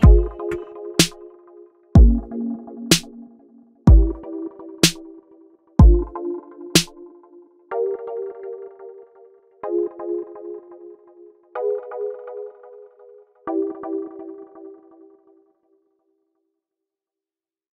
Take